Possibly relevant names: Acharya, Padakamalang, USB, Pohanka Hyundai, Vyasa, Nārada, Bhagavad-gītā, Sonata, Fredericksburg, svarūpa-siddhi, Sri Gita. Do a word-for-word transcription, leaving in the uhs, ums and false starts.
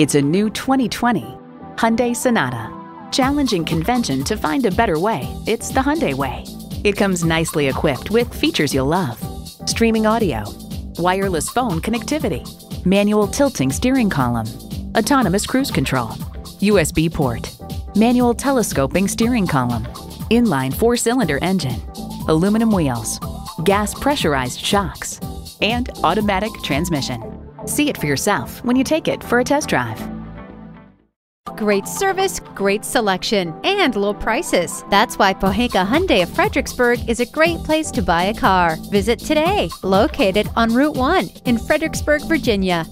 It's a new twenty twenty Hyundai Sonata. Challenging convention to find a better way, it's the Hyundai way. It comes nicely equipped with features you'll love. Streaming audio, wireless phone connectivity, manual tilting steering column, autonomous cruise control, U S B port, manual telescoping steering column, inline four-cylinder engine, aluminum wheels, gas pressurized shocks, and automatic transmission. See it for yourself when you take it for a test drive. Great service, great selection, and low prices. That's why Pohanka Hyundai of Fredericksburg is a great place to buy a car. Visit today, located on Route one in Fredericksburg, Virginia.